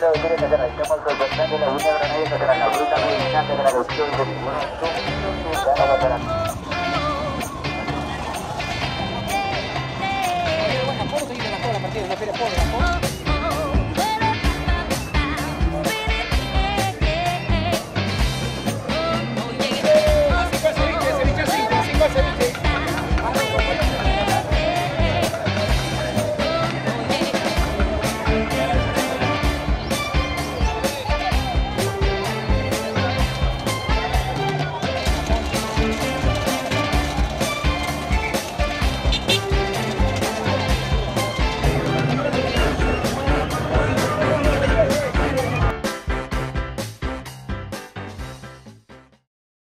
Bueno, puedo seguir en la cola, Martínez, no espera, pobre,